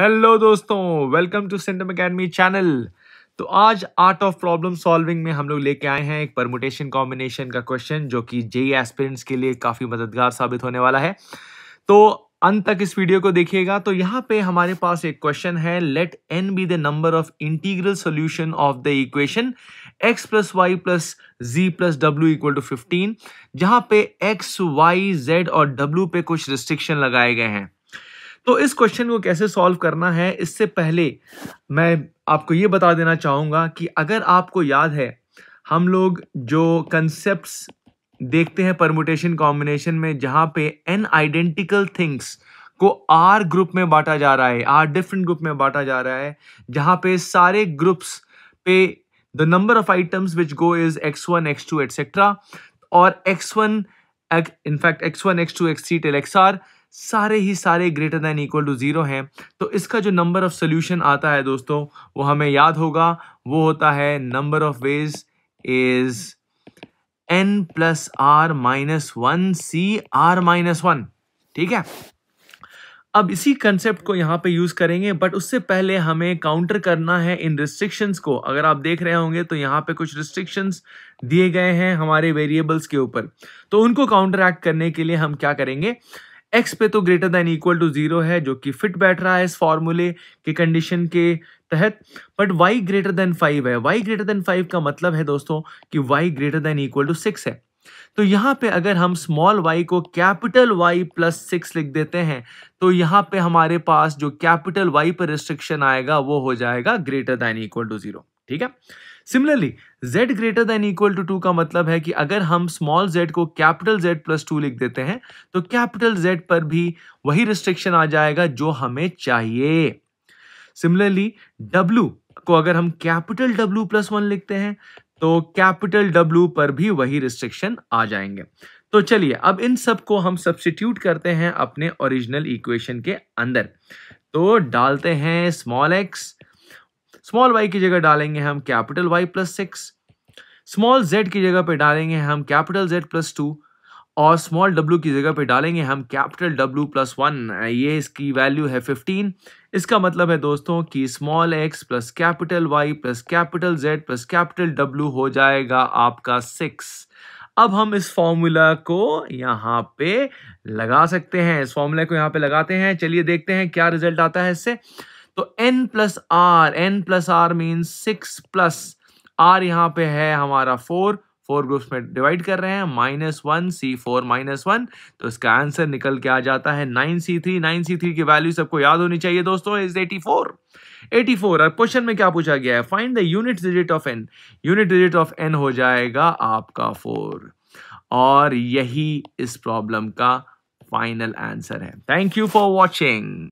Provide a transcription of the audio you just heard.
Hello दोस्तों, welcome to Centum academy channel. तो आज आर्ट ऑफ प्रॉब्लम सॉल्विंग में हम लोग लेके आए हैं एक परमुटेशन कॉम्बिनेशन का क्वेश्चन जो कि जेईई एस्पिरेंट्स के लिए काफ़ी मददगार साबित होने वाला है। तो अंत तक इस वीडियो को देखिएगा। तो यहाँ पे हमारे पास एक क्वेश्चन है, let N be the number of integral solution of the equation x plus Y plus ji plus W equal to 15, जहाँ पे एक्स वाई जेड और डब्ल्यू पे कुछ रिस्ट्रिक्शन लगाए गए हैं। तो इस क्वेश्चन को कैसे सॉल्व करना है, इससे पहले मैं आपको ये बता देना चाहूँगा कि अगर आपको याद है, हम लोग जो कंसेप्ट्स देखते हैं परमुटेशन कॉम्बिनेशन में, जहाँ पे n आइडेंटिकल थिंग्स को r ग्रुप में बांटा जा रहा है, r डिफरेंट ग्रुप में बांटा जा रहा है, जहाँ पे सारे ग्रुप्स पे the number of items which go is x1, x2 etcetera, और x1 x2 x3 till xr सारे ही सारे ग्रेटर दैन इक्वल टू 0 हैं। तो इसका जो नंबर ऑफ सोल्यूशन आता है दोस्तों, वो हमें याद होगा, वो होता है number of ways is n plus are minus 1 c are minus 1। ठीक है, अब इसी कंसेप्ट को यहाँ पे यूज़ करेंगे, बट उससे पहले हमें काउंटर करना है इन रिस्ट्रिक्शंस को। अगर आप देख रहे होंगे तो यहाँ पे कुछ रिस्ट्रिक्शंस दिए गए हैं हमारे वेरिएबल्स के ऊपर, तो उनको काउंटर एक्ट करने के लिए हम क्या करेंगे, x पे तो ग्रेटर दैन इक्वल टू 0 है जो कि फिट बैठ रहा है इस फॉर्मूले के कंडीशन के तहत, बट y ग्रेटर दैन 5 है। y ग्रेटर दैन 5 का मतलब है दोस्तों कि y greater than equal to 6 है। तो यहाँ पे अगर हम स्मॉल y को कैपिटल y प्लस 6 लिख देते हैं, तो यहाँ पे हमारे पास जो कैपिटल y पर रिस्ट्रिक्शन आएगा वो हो जाएगा ग्रेटर दैन इक्वल टू 0। ठीक है, similarly z greater than equal to 2 का मतलब है कि अगर हम स्मॉल z को कैपिटल z प्लस 2 लिख देते हैं, तो कैपिटल z पर भी वही रिस्ट्रिक्शन आ जाएगा जो हमें चाहिए। सिमिलरली w को अगर हम कैपिटल w प्लस 1 लिखते हैं, तो कैपिटल w पर भी वही रिस्ट्रिक्शन आ जाएंगे। तो चलिए, अब इन सब को हम सब्स्टिट्यूट करते हैं अपने ओरिजिनल इक्वेशन के अंदर। तो डालते हैं स्मॉल x, स्मॉल y की जगह डालेंगे हम capital y plus 6, small z की जगह पे डालेंगे हम कैपिटल z प्लस 2, और स्मॉल w की जगह पे डालेंगे हम कैपिटल w प्लस 1। ये इसकी वैल्यू है 15। इसका मतलब है दोस्तों कि small x plus capital y plus capital z plus capital w हो जाएगा आपका 6। अब हम इस फॉर्मूला को यहाँ पे लगा सकते हैं, इस फॉर्मूला को यहाँ पे लगाते हैं। चलिए देखते हैं क्या रिजल्ट आता है इससे। तो n plus are means 6 plus are यहाँ पे है हमारा 4 ग्रुप्स में डिवाइड कर रहे हैं, माइनस 1 C4 माइनस 1, तो इसका आंसर निकल के आ जाता है 9C3। 9C3 की वैल्यू सबको याद होनी चाहिए दोस्तों, इज 84। अब क्वेश्चन में क्या पूछा गया है, find the unit digit of n। Unit digit of n हो जाएगा आपका 4, और यही इस प्रॉब्लम का फाइनल आंसर है। Thank you for watching.